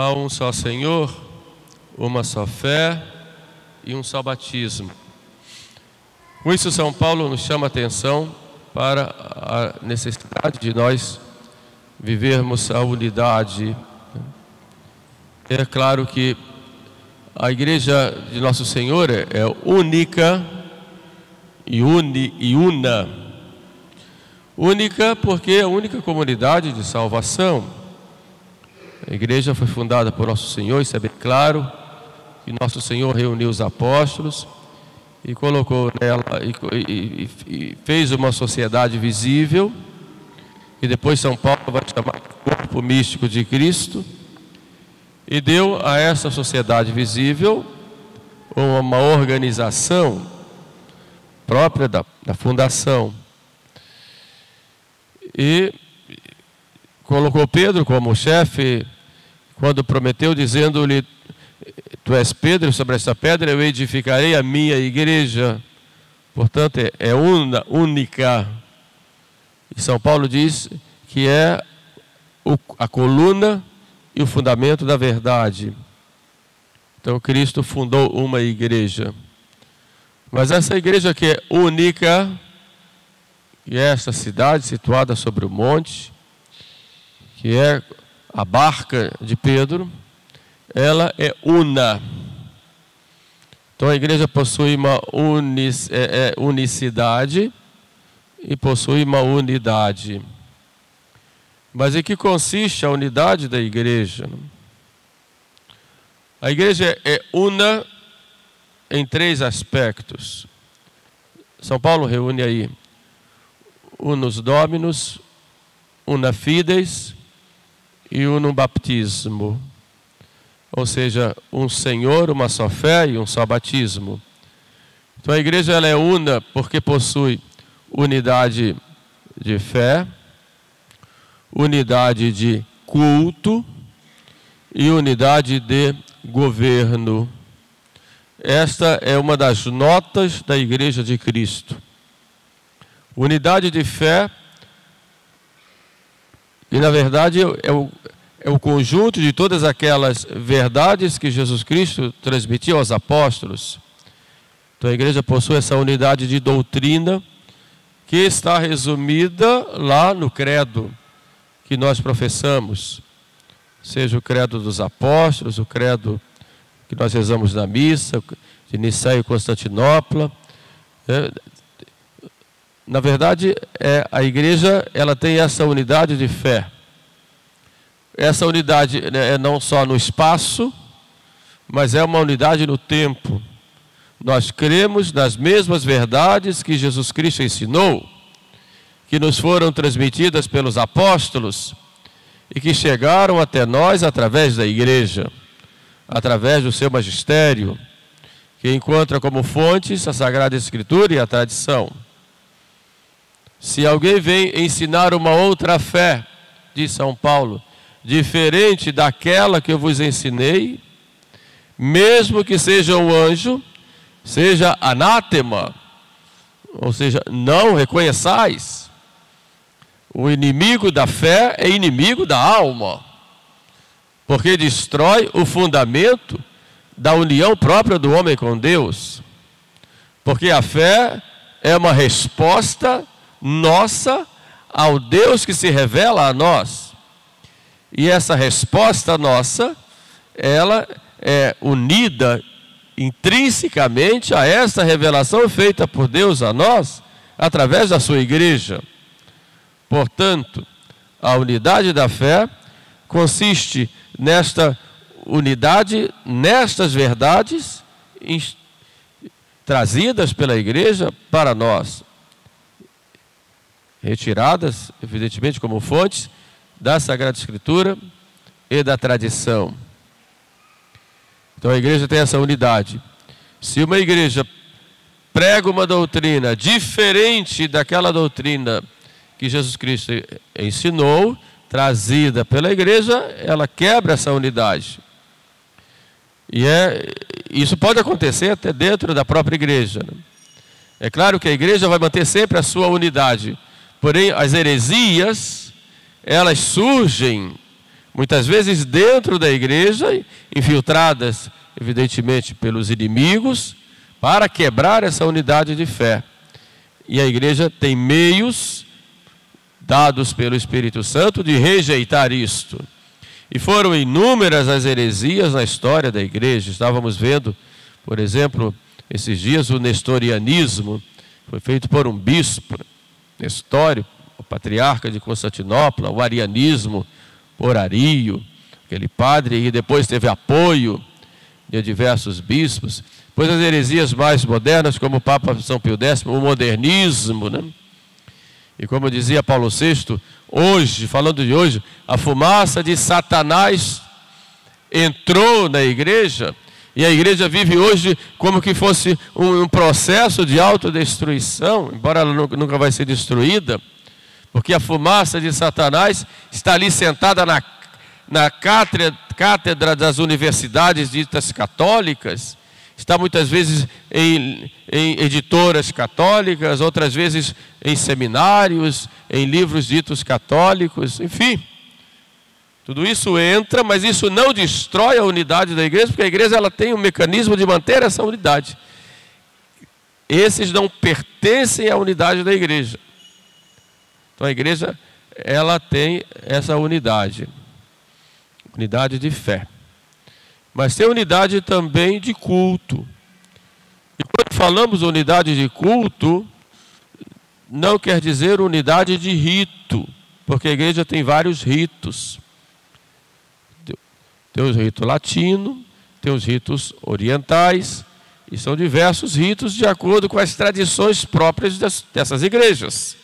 Há um só Senhor, uma só fé e um só batismo. Com isso, São Paulo nos chama a atenção para a necessidade de nós vivermos a unidade. É claro que a Igreja de Nosso Senhor é única e una. Única porque é a única comunidade de salvação. A Igreja foi fundada por Nosso Senhor, isso é bem claro. E Nosso Senhor reuniu os apóstolos e colocou nela e fez uma sociedade visível. E depois São Paulo vai chamar o corpo místico de Cristo. E deu a essa sociedade visível uma organização própria da fundação. E colocou Pedro como chefe, quando prometeu, dizendo-lhe: tu és Pedro, sobre esta pedra eu edificarei a minha igreja. Portanto, é única. E São Paulo diz que é a coluna e o fundamento da verdade. Então Cristo fundou uma igreja, mas essa igreja que é única, e essa cidade situada sobre o monte, que é a barca de Pedro, ela é una. Então a igreja possui uma unicidade e possui uma unidade. Mas em que consiste a unidade da igreja? A igreja é una em três aspectos. São Paulo reúne aí: unus dominus, una fides e unum baptismo. Ou seja, um Senhor, uma só fé e um só batismo. Então a igreja ela é una porque possui unidade de fé, unidade de culto e unidade de governo. Esta é uma das notas da Igreja de Cristo. Unidade de fé, e na verdade é o conjunto de todas aquelas verdades que Jesus Cristo transmitiu aos apóstolos. Então a Igreja possui essa unidade de doutrina que está resumida lá no credo que nós professamos, seja o credo dos apóstolos, o credo que nós rezamos na missa, de Nicéia e Constantinopla. Na verdade, a igreja ela tem essa unidade de fé. Essa unidade é não só no espaço, mas é uma unidade no tempo. Nós cremos nas mesmas verdades que Jesus Cristo ensinou, que nos foram transmitidas pelos apóstolos e que chegaram até nós através da igreja, através do seu magistério, que encontra como fontes a Sagrada Escritura e a tradição. Se alguém vem ensinar uma outra fé, diz São Paulo, diferente daquela que eu vos ensinei, mesmo que seja um anjo, seja anátema, ou seja, não reconheçais. O inimigo da fé é inimigo da alma, porque destrói o fundamento da união própria do homem com Deus. Porque a fé é uma resposta nossa ao Deus que se revela a nós. E essa resposta nossa, ela é unida intrinsecamente a essa revelação feita por Deus a nós, através da sua igreja. Portanto, a unidade da fé consiste nesta unidade, nestas verdades trazidas pela igreja para nós, retiradas, evidentemente, como fontes da Sagrada Escritura e da tradição. Então a igreja tem essa unidade. Se uma igreja prega uma doutrina diferente daquela doutrina que Jesus Cristo ensinou, trazida pela igreja, ela quebra essa unidade. E isso pode acontecer até dentro da própria igreja. É claro que a igreja vai manter sempre a sua unidade, porém as heresias, elas surgem muitas vezes dentro da igreja, infiltradas evidentemente pelos inimigos, para quebrar essa unidade de fé. E a igreja tem meios dados pelo Espírito Santo de rejeitar isto. E foram inúmeras as heresias na história da igreja. Estávamos vendo, por exemplo, esses dias o nestorianismo, foi feito por um bispo, Nestório, o patriarca de Constantinopla, o arianismo por Ario, aquele padre, e depois teve apoio de diversos bispos. Depois as heresias mais modernas, como o Papa São Pio X, o modernismo, né? E como dizia Paulo VI, hoje, falando de hoje, a fumaça de Satanás entrou na igreja, e a igreja vive hoje como que fosse um processo de autodestruição, embora ela nunca vai ser destruída, porque a fumaça de Satanás está ali sentada na cátedra das universidades ditas católicas, está muitas vezes em editoras católicas, outras vezes em seminários, em livros ditos católicos, enfim. Tudo isso entra, mas isso não destrói a unidade da igreja, porque a igreja ela tem um mecanismo de manter essa unidade. Esses não pertencem à unidade da igreja. Então a igreja ela tem essa unidade, unidade de fé. Mas tem unidade também de culto. E quando falamos unidade de culto, não quer dizer unidade de rito, porque a igreja tem vários ritos. Tem o rito latino, tem os ritos orientais, e são diversos ritos de acordo com as tradições próprias dessas igrejas.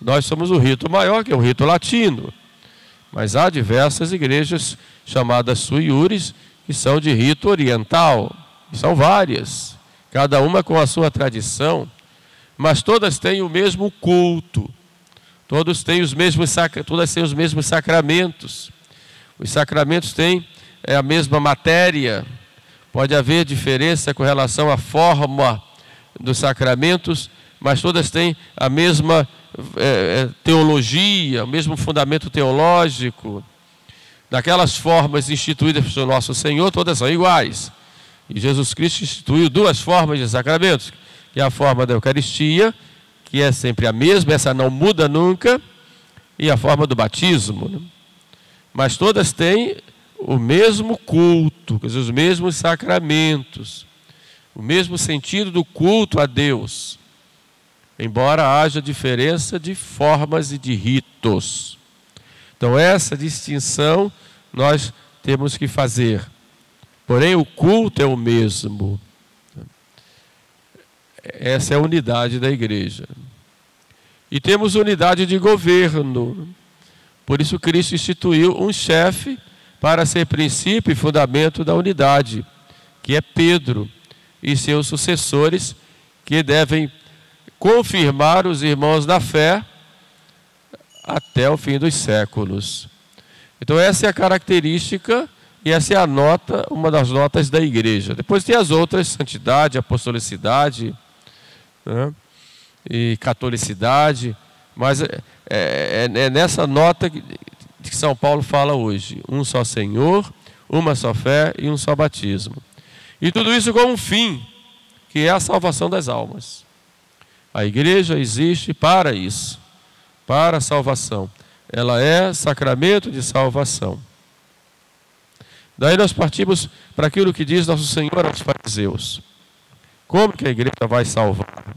Nós somos o rito maior, que é o rito latino. Mas há diversas igrejas chamadas sui iuris, que são de rito oriental. São várias, cada uma com a sua tradição, mas todas têm o mesmo culto. Todas têm os mesmos sacramentos. Os sacramentos têm a mesma matéria. Pode haver diferença com relação à forma dos sacramentos, mas todas têm a mesma teologia, o mesmo fundamento teológico. Daquelas formas instituídas pelo nosso Senhor, todas são iguais. E Jesus Cristo instituiu duas formas de sacramentos, que é a forma da Eucaristia, que é sempre a mesma, essa não muda nunca, e a forma do batismo, né? Mas todas têm o mesmo culto, os mesmos sacramentos, o mesmo sentido do culto a Deus, embora haja diferença de formas e de ritos. Então essa distinção nós temos que fazer. Porém o culto é o mesmo. Essa é a unidade da igreja. E temos unidade de governo. Por isso Cristo instituiu um chefe para ser princípio e fundamento da unidade, que é Pedro e seus sucessores, que devem confirmar os irmãos na fé até o fim dos séculos. Então essa é a característica e essa é a nota, uma das notas da igreja. Depois tem as outras, santidade, apostolicidade, né, e catolicidade, mas é nessa nota que São Paulo fala hoje, um só Senhor, uma só fé e um só batismo. E tudo isso com um fim, que é a salvação das almas. A igreja existe para isso, para a salvação. Ela é sacramento de salvação. Daí nós partimos para aquilo que diz nosso Senhor aos fariseus. Como que a igreja vai salvar?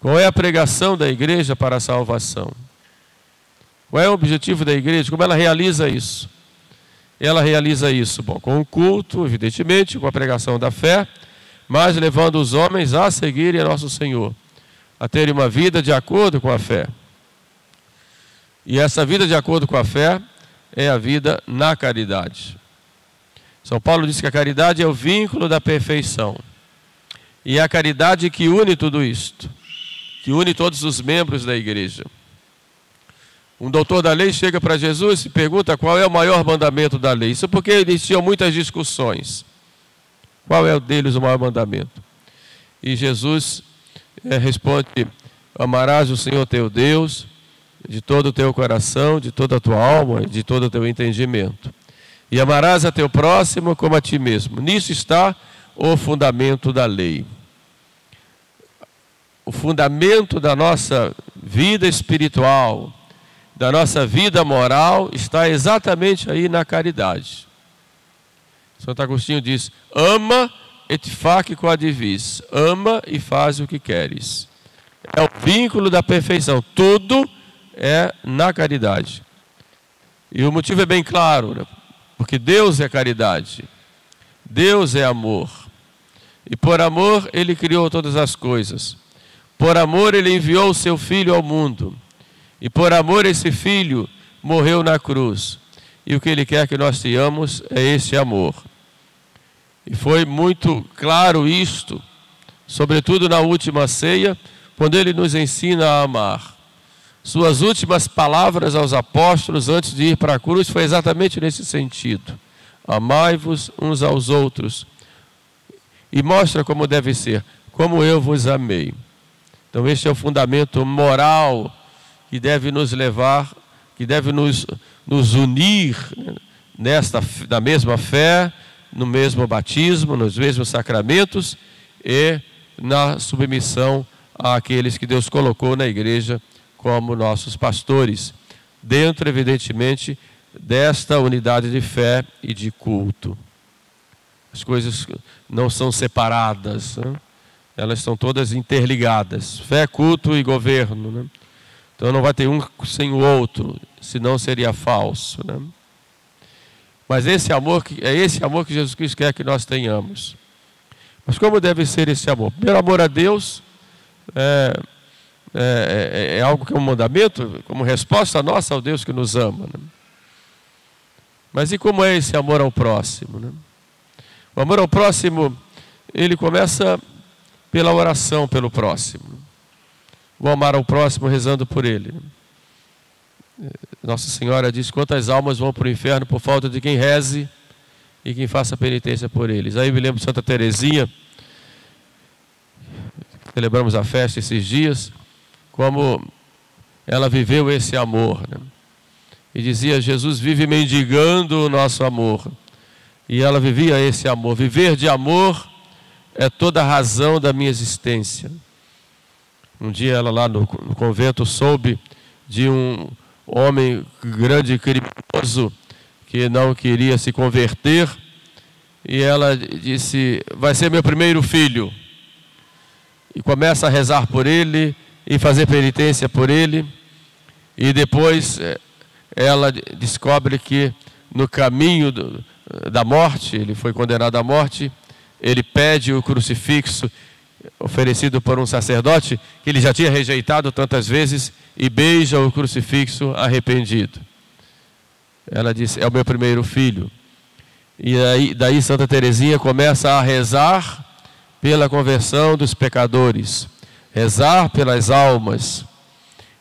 Qual é a pregação da igreja para a salvação? Qual é o objetivo da igreja? Como ela realiza isso? Ela realiza isso, bom, com o culto, evidentemente, com a pregação da fé, mas levando os homens a seguirem a nosso Senhor, a terem uma vida de acordo com a fé. E essa vida de acordo com a fé é a vida na caridade. São Paulo diz que a caridade é o vínculo da perfeição. E é a caridade que une tudo isto, que une todos os membros da igreja. Um doutor da lei chega para Jesus e pergunta qual é o maior mandamento da lei. Isso porque existiam muitas discussões. Qual é o deles o maior mandamento? E Jesus responde: amarás o Senhor teu Deus de todo o teu coração, de toda a tua alma, de todo o teu entendimento. E amarás a teu próximo como a ti mesmo. Nisso está o fundamento da lei. O fundamento da nossa vida espiritual, da nossa vida moral, está exatamente aí na caridade. Santo Agostinho diz, ama et fac quod vis, ama e faz o que queres. É o vínculo da perfeição, tudo é na caridade. E o motivo é bem claro, né? Porque Deus é caridade, Deus é amor. E por amor Ele criou todas as coisas. Por amor Ele enviou o seu Filho ao mundo. E por amor esse Filho morreu na cruz. E o que Ele quer que nós tenhamos é esse amor. E foi muito claro isto, sobretudo na última ceia, quando Ele nos ensina a amar. Suas últimas palavras aos apóstolos antes de ir para a cruz foi exatamente nesse sentido. Amai-vos uns aos outros. E mostra como deve ser, como eu vos amei. Então este é o fundamento moral que deve nos levar, que deve nos unir na mesma fé, no mesmo batismo, nos mesmos sacramentos e na submissão àqueles que Deus colocou na igreja como nossos pastores, dentro, evidentemente, desta unidade de fé e de culto. As coisas não são separadas, né? Elas estão todas interligadas, fé, culto e governo, né? Então não vai ter um sem o outro, senão seria falso, né? Mas esse amor que Jesus Cristo quer que nós tenhamos. Mas como deve ser esse amor? Primeiro, amor a Deus é algo que é um mandamento, como resposta nossa ao Deus que nos ama, né? Mas e como é esse amor ao próximo, né? O amor ao próximo, ele começa pela oração pelo próximo. Vou amar ao próximo rezando por ele. Nossa Senhora diz, quantas almas vão para o inferno por falta de quem reze e quem faça penitência por eles. Aí me lembro de Santa Terezinha, celebramos a festa esses dias, como ela viveu esse amor, né? E dizia, Jesus vive mendigando o nosso amor. E ela vivia esse amor. Viver de amor é toda a razão da minha existência. Um dia ela lá no convento soube de um homem grande, criminoso, que não queria se converter, e ela disse, vai ser meu primeiro filho, e começa a rezar por ele e fazer penitência por ele, e depois ela descobre que no caminho da morte, ele foi condenado à morte, ele pede o crucifixo oferecido por um sacerdote que ele já tinha rejeitado tantas vezes e beija o crucifixo arrependido. Ela disse, é o meu primeiro filho. E aí, daí Santa Terezinha começa a rezar pela conversão dos pecadores, rezar pelas almas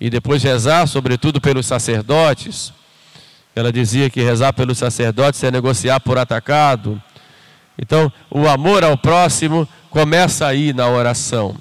e depois rezar sobretudo pelos sacerdotes. Ela dizia que rezar pelos sacerdotes é negociar por atacado. Então o amor ao próximo começa aí na oração.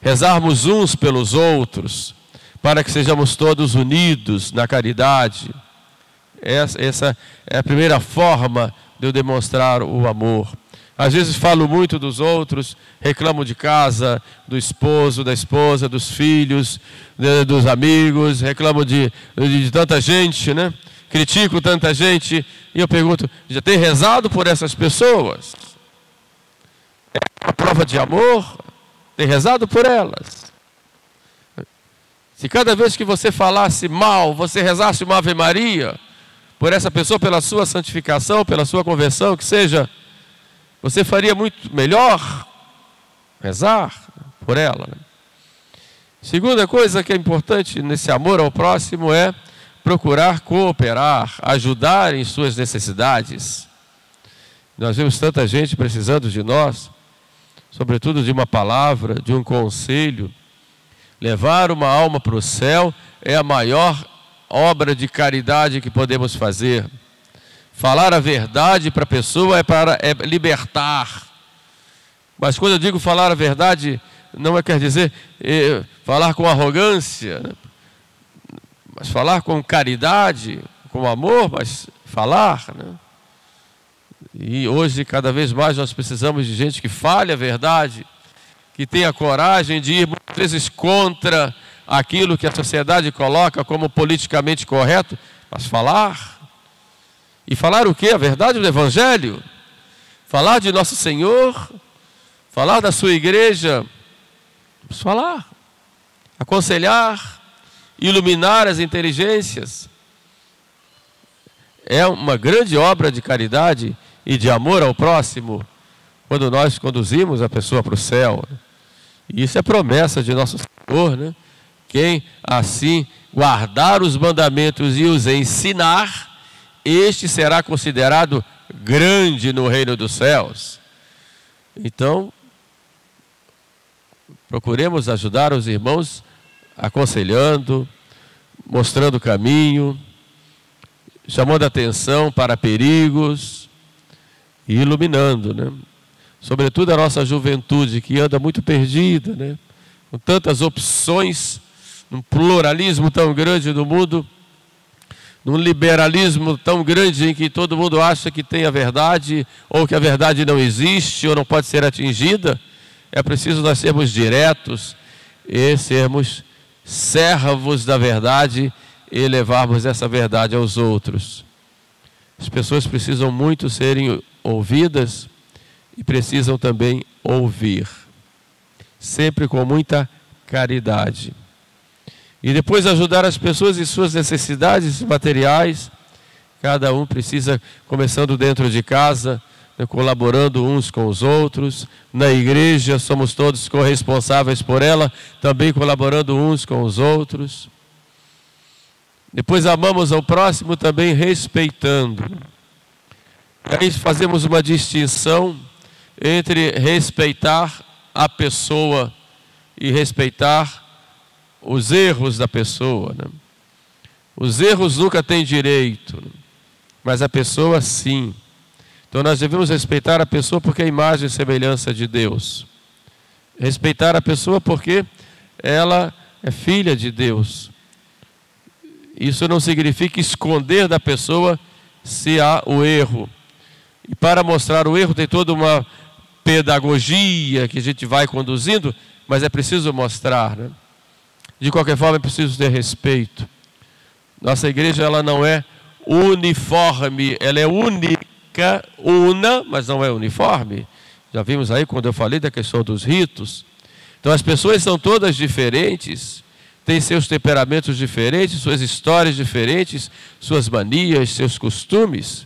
Rezarmos uns pelos outros, para que sejamos todos unidos na caridade. Essa é a primeira forma de eu demonstrar o amor. Às vezes falo muito dos outros, reclamo de casa, do esposo, da esposa, dos filhos, dos amigos, reclamo de tanta gente, né? Critico tanta gente. E eu pergunto, já tem rezado por essas pessoas? É uma prova de amor? Tem rezado por elas? Se cada vez que você falasse mal, você rezasse uma Ave Maria, por essa pessoa, pela sua santificação, pela sua conversão, que seja, você faria muito melhor rezar por ela. Segunda coisa que é importante nesse amor ao próximo é procurar cooperar, ajudar em suas necessidades. Nós vemos tanta gente precisando de nós, sobretudo de uma palavra, de um conselho. Levar uma alma para o céu é a maior obra de caridade que podemos fazer. Falar a verdade para a pessoa é libertar. Mas quando eu digo falar a verdade, não quer dizer falar com arrogância, né? mas falar com caridade, com amor, mas falar, né? E hoje cada vez mais nós precisamos de gente que fale a verdade, que tenha coragem de ir muitas vezes contra aquilo que a sociedade coloca como politicamente correto, mas falar. E falar o quê? A verdade do Evangelho, falar de Nosso Senhor, falar da sua igreja, vamos falar, aconselhar, iluminar as inteligências. É uma grande obra de caridade e de amor ao próximo, quando nós conduzimos a pessoa para o céu. E isso é promessa de Nosso Senhor, né? Quem assim guardar os mandamentos e os ensinar, este será considerado grande no reino dos céus. Então, procuremos ajudar os irmãos aconselhando, mostrando o caminho, chamando atenção para perigos e iluminando, né? Sobretudo a nossa juventude, que anda muito perdida, né? Com tantas opções, um pluralismo tão grande no mundo, num liberalismo tão grande em que todo mundo acha que tem a verdade, ou que a verdade não existe, ou não pode ser atingida. É preciso nós sermos diretos e sermos servos da verdade e levarmos essa verdade aos outros. As pessoas precisam muito serem ouvidas e precisam também ouvir, sempre com muita caridade. E depois ajudar as pessoas em suas necessidades materiais. Cada um precisa, começando dentro de casa, né, colaborando uns com os outros. Na igreja somos todos corresponsáveis por ela, também colaborando uns com os outros. Depois amamos ao próximo também respeitando. Aí fazemos uma distinção entre respeitar a pessoa e respeitar os erros da pessoa, né? Os erros nunca têm direito, mas a pessoa sim. Então nós devemos respeitar a pessoa porque é a imagem e semelhança de Deus. Respeitar a pessoa porque ela é filha de Deus. Isso não significa esconder da pessoa se há o erro. E para mostrar o erro tem toda uma pedagogia que a gente vai conduzindo, mas é preciso mostrar, né? De qualquer forma, é preciso ter respeito. Nossa igreja, ela não é uniforme, ela é única, una, mas não é uniforme. Já vimos aí quando eu falei da questão dos ritos. Então, as pessoas são todas diferentes, têm seus temperamentos diferentes, suas histórias diferentes, suas manias, seus costumes.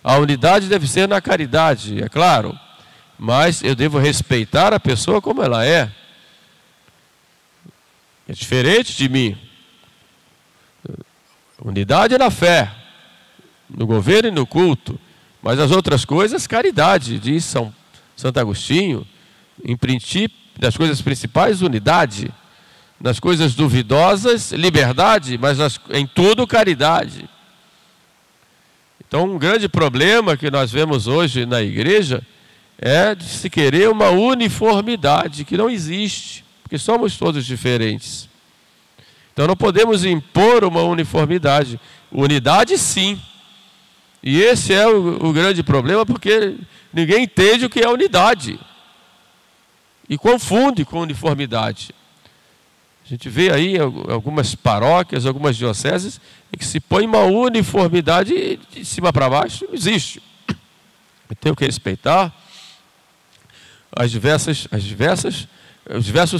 A unidade deve ser na caridade, é claro, mas eu devo respeitar a pessoa como ela é. É diferente de mim. Unidade na fé, no governo e no culto, mas as outras coisas, caridade, diz Santo Agostinho. Em princípio, nas coisas principais, unidade. Nas coisas duvidosas, liberdade, mas em tudo, caridade. Então, um grande problema que nós vemos hoje na igreja é de se querer uma uniformidade que não existe, porque somos todos diferentes. Então não podemos impor uma uniformidade. Unidade sim. E esse é o grande problema, porque ninguém entende o que é unidade. E confunde com uniformidade. A gente vê aí algumas paróquias, algumas dioceses, em que se põe uma uniformidade de cima para baixo, não existe. Eu tenho que respeitar os diversos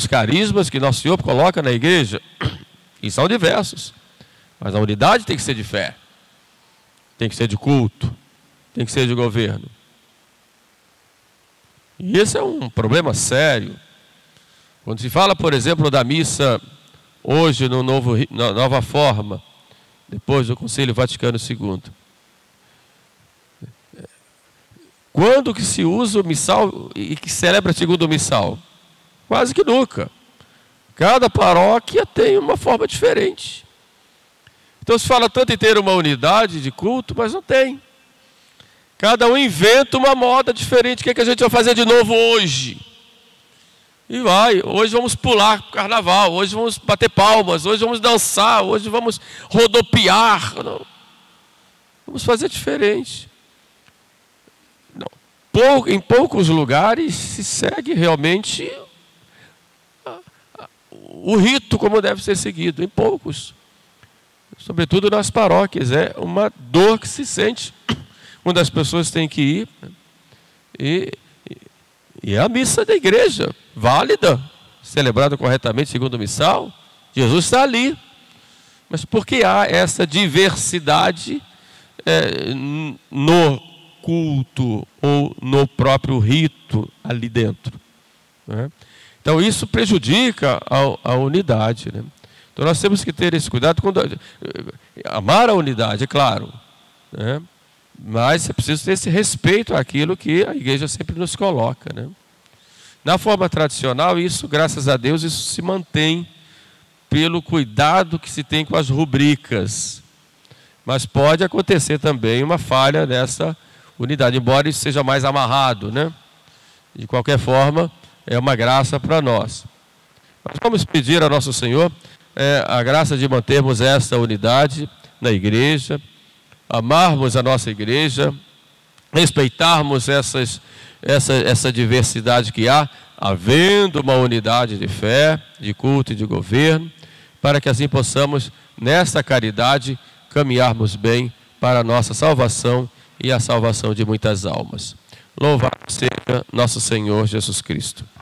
carismas que Nosso Senhor coloca na igreja, e são diversos, mas a unidade tem que ser de fé, tem que ser de culto, tem que ser de governo. E esse é um problema sério. Quando se fala, por exemplo, da missa hoje na nova forma, depois do Concílio Vaticano II, quando que se usa o missal e que celebra segundo o missal? Quase que nunca. Cada paróquia tem uma forma diferente. Então se fala tanto em ter uma unidade de culto, mas não tem. Cada um inventa uma moda diferente. O que é que a gente vai fazer de novo hoje? E vai, hoje vamos pular carnaval, hoje vamos bater palmas, hoje vamos dançar, hoje vamos rodopiar. Não. Vamos fazer diferente. Não. Em poucos lugares se segue realmente o rito como deve ser seguido, em poucos. Sobretudo nas paróquias, é uma dor que se sente quando as pessoas têm que ir. E é a missa da igreja, válida, celebrada corretamente segundo o missal. Jesus está ali. Mas por que há essa diversidade no culto ou no próprio rito ali dentro? Né? Então isso prejudica a unidade. Né? Então nós temos que ter esse cuidado, amar a unidade, é claro. Né? Mas é preciso ter esse respeito àquilo que a igreja sempre nos coloca. Né? Na forma tradicional, isso, graças a Deus, isso se mantém pelo cuidado que se tem com as rubricas. Mas pode acontecer também uma falha dessa unidade, embora isso seja mais amarrado. Né? De qualquer forma, é uma graça para nós. Mas vamos pedir ao nosso Senhor a graça de mantermos essa unidade na igreja, amarmos a nossa igreja, respeitarmos essa diversidade que há, havendo uma unidade de fé, de culto e de governo, para que assim possamos, nessa caridade, caminharmos bem para a nossa salvação e a salvação de muitas almas. Louvado seja nosso Senhor Jesus Cristo.